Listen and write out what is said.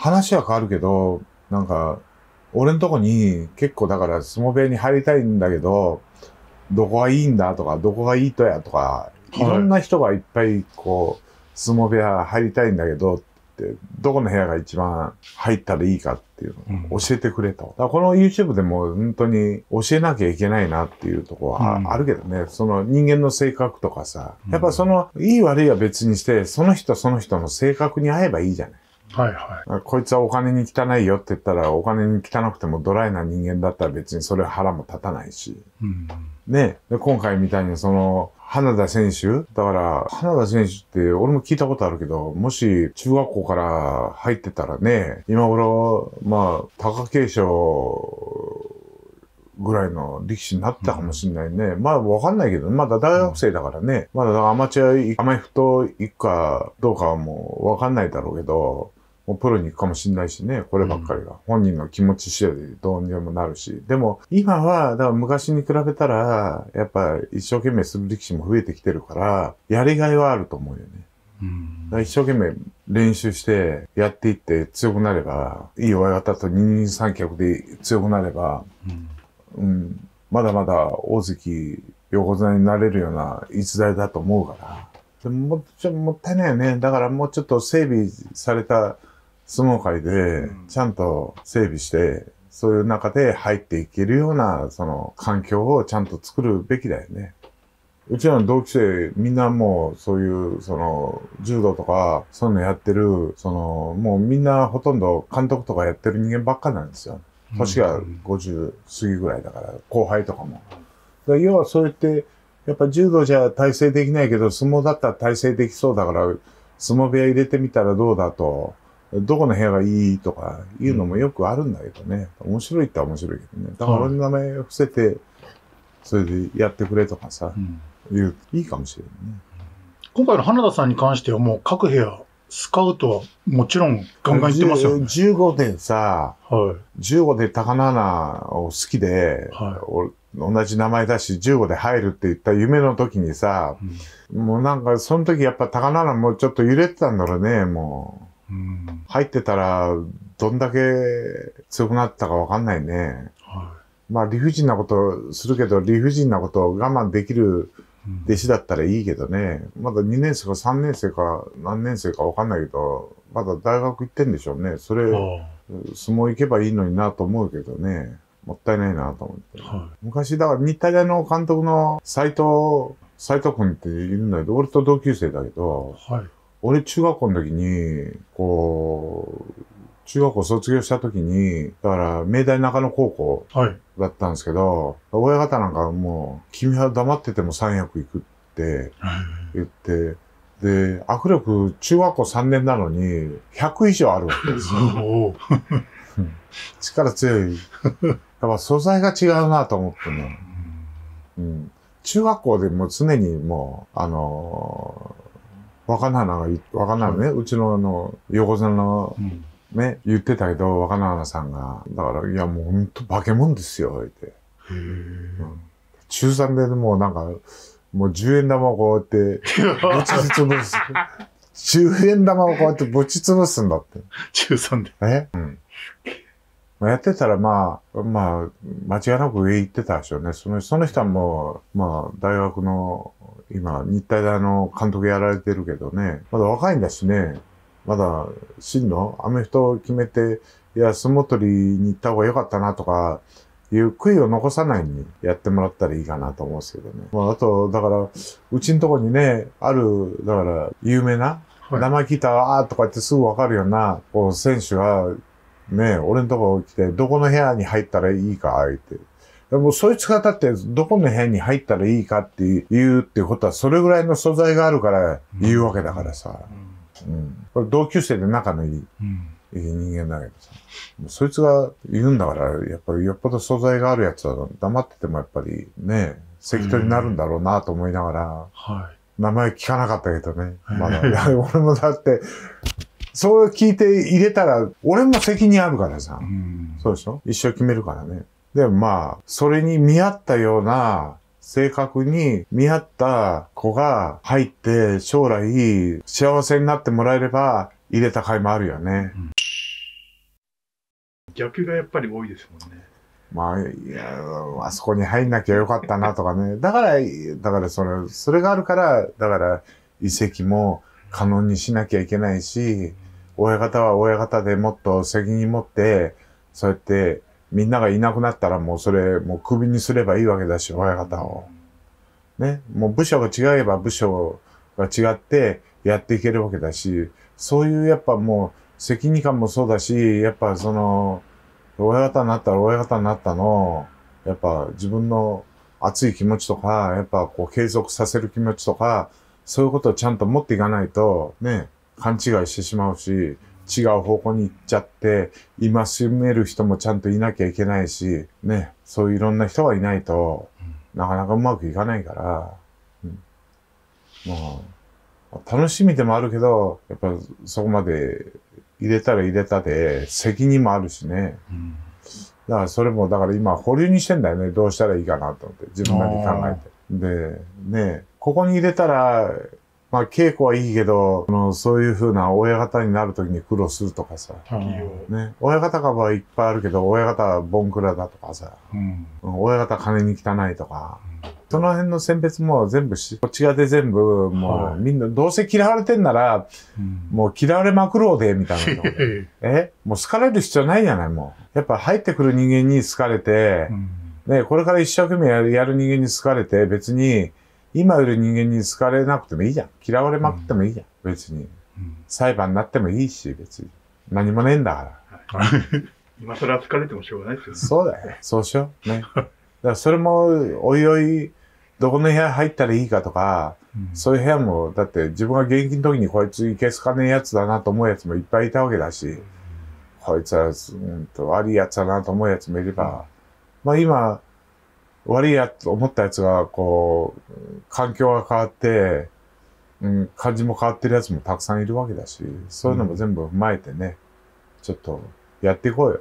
話は変わるけど、なんか、俺のとこに結構だから相撲部屋に入りたいんだけど、どこがいいんだとか、どこがいいとやとか、いろんな人がいっぱいこう、相撲部屋入りたいんだけどって、どこの部屋が一番入ったらいいかっていうのを教えてくれた。だからこの YouTube でも本当に教えなきゃいけないなっていうとこはあるけどね、その人間の性格とかさ、やっぱその、いい悪いは別にして、その人その人の性格に合えばいいじゃない。はいはい。こいつはお金に汚いよって言ったら、お金に汚くてもドライな人間だったら別にそれは腹も立たないし。うん、ね。で、今回みたいにその、花田選手だから、花田選手って俺も聞いたことあるけど、もし中学校から入ってたらね、今頃、まあ、貴景勝ぐらいの力士になったかもしれないね。うん、まあ、わかんないけど、まだ大学生だからね。うん、まだアマチュア、アメフト行くかどうかはもうわかんないだろうけど、プロに行くかもしれないしね、こればっかりが。うん、本人の気持ち次第でどうにでもなるし。でも、今は、だから昔に比べたら、やっぱ一生懸命する力士も増えてきてるから、やりがいはあると思うよね。うん、だから一生懸命練習して、やっていって強くなれば、いい親方と二人三脚で強くなれば、うん、うん、まだまだ大関、横綱になれるような逸材だと思うから。でも、もったいないよね。だからもうちょっと整備された、相撲界で、ちゃんと整備して、そういう中で入っていけるような、その、環境をちゃんと作るべきだよね。うちらの同期生、みんなもう、そういう、その、柔道とか、そういうのやってる、その、もうみんなほとんど監督とかやってる人間ばっかなんですよ。年が50過ぎぐらいだから、後輩とかも。だから要はそうやって、やっぱ柔道じゃ体制できないけど、相撲だったら体制できそうだから、相撲部屋入れてみたらどうだと、どこの部屋がいいとかいうのもよくあるんだけどね。うん、面白いって面白いけどね。だから俺の名前を伏せて、それでやってくれとかさ、うん、いいかもしれないね。今回の花田さんに関してはもう各部屋、スカウトはもちろんガンガン行ってますよね。15でさ、はい、15で高菜花を好きで、はい、同じ名前だし、15で入るって言った夢の時にさ、うん、もうなんかその時やっぱ高菜花もちょっと揺れてたんだろうね、もう。うん、入ってたら、どんだけ強くなったかわかんないね。はい、まあ理不尽なことするけど、理不尽なことを我慢できる弟子だったらいいけどね。うん、まだ2年生か3年生か何年生かわかんないけど、まだ大学行ってんでしょうね。それ、相撲行けばいいのになと思うけどね。もったいないなと思って。はい、昔、だから日体大の監督の斎藤君っているんだけど、俺と同級生だけど、はい、俺中学校の時に、こう、中学校卒業した時に、だから、明大中野高校だったんですけど、はい、親方なんかもう、君は黙ってても三役行くって言って、で、握力中学校3年なのに、100以上あるわけですよ。力強い。やっぱ素材が違うなと思ってね。うん、中学校でも常にもう、若菜花ね、うちの横綱のね、言ってたけど、若菜花さんが、だから、いやもうほんと化け物ですよ、って。へえ、うん。中3でもうなんか、もう10円玉をこうやって、ぶちつぶす。10円玉をこうやってぶちつぶすんだって。中3で。え？うん。やってたらまあ、間違いなく上行ってたでしょうね。その人はもう、まあ、大学の、今、日体大の監督やられてるけどね、まだ若いんだしね、まだ、真のアメフトを決めて、いや、相撲取りに行った方が良かったなとか、いう悔いを残さないようにやってもらったらいいかなと思うんですけどね。まあ、あと、だから、うちのとこにね、ある、だから、有名な、はい、名前聞いたら、あーとか言ってすぐわかるような、こう、選手が、ね、俺のとこ来て、どこの部屋に入ったらいいか、って。もうそいつがだってどこの部屋に入ったらいいかって言うってことはそれぐらいの素材があるから言うわけだからさ。うんうん、これ同級生で仲のいい、人間だけどさ。もうそいつが言うんだから、やっぱりよっぽど素材があるやつは黙っててもやっぱりね、関取になるんだろうなと思いながら、名前聞かなかったけどね。まだ、俺もだって、そう聞いて入れたら、俺も責任あるからさ。うん、そうでしょ？一生決めるからね。でもまあ、それに見合ったような、性格に見合った子が入って、将来幸せになってもらえれば、入れた甲斐もあるよね。うん逆がやっぱり多いですもんね。まあ、いや、あそこに入んなきゃよかったなとかね。だからそれがあるから、だから、遺跡も可能にしなきゃいけないし、親方は親方でもっと責任持って、そうやって、みんながいなくなったらもうそれ、もう首にすればいいわけだし、親方を。ね。もう部署が違えば部署が違ってやっていけるわけだし、そういうやっぱもう責任感もそうだし、やっぱ親方になったら親方になったの、やっぱ自分の熱い気持ちとか、やっぱこう継続させる気持ちとか、そういうことをちゃんと持っていかないと、ね、勘違いしてしまうし、違う方向に行っちゃって、今住める人もちゃんといなきゃいけないし、ね、そういういろんな人がいないと、なかなかうまくいかないから、うん、もう、楽しみでもあるけど、やっぱそこまで入れたら入れたで、責任もあるしね。うん、だからそれも、だから今保留にしてんだよね。どうしたらいいかなと思って、自分なりに考えて。で、ね、ここに入れたら、まあ稽古はいいけど、そういう風な親方になるときに苦労するとかさ、ね、親方株はいっぱいあるけど、親方はボンクラだとかさ、うん、親方金に汚いとか、うん、その辺の選別も全部こっち側で全部、もうみんな、どうせ嫌われてんなら、うん、もう嫌われまくろうで、みたいな。もう好かれる必要ないじゃない、もう。やっぱ入ってくる人間に好かれて、うん、ね、これから一生懸命やる人間に好かれて、別に、今いる人間に好かれなくてもいいじゃん。嫌われまくってもいいじゃん。うん、別に。うん、裁判になってもいいし、別に。何もねえんだから。はい、今更疲れてもしょうがないですよね。そうだよ。そうしよう。ね。だからそれも、おいおい、どこの部屋入ったらいいかとか、うん、そういう部屋も、だって自分が現役の時にこいついけすかねえやつだなと思うやつもいっぱいいたわけだし、うん、こいつは、悪いやつだなと思うやつもいれば、うん、まあ今、悪いやと思ったやつが、こう、環境が変わって、うん、感じも変わってるやつもたくさんいるわけだし、そういうのも全部踏まえてね、ちょっとやっていこうよ。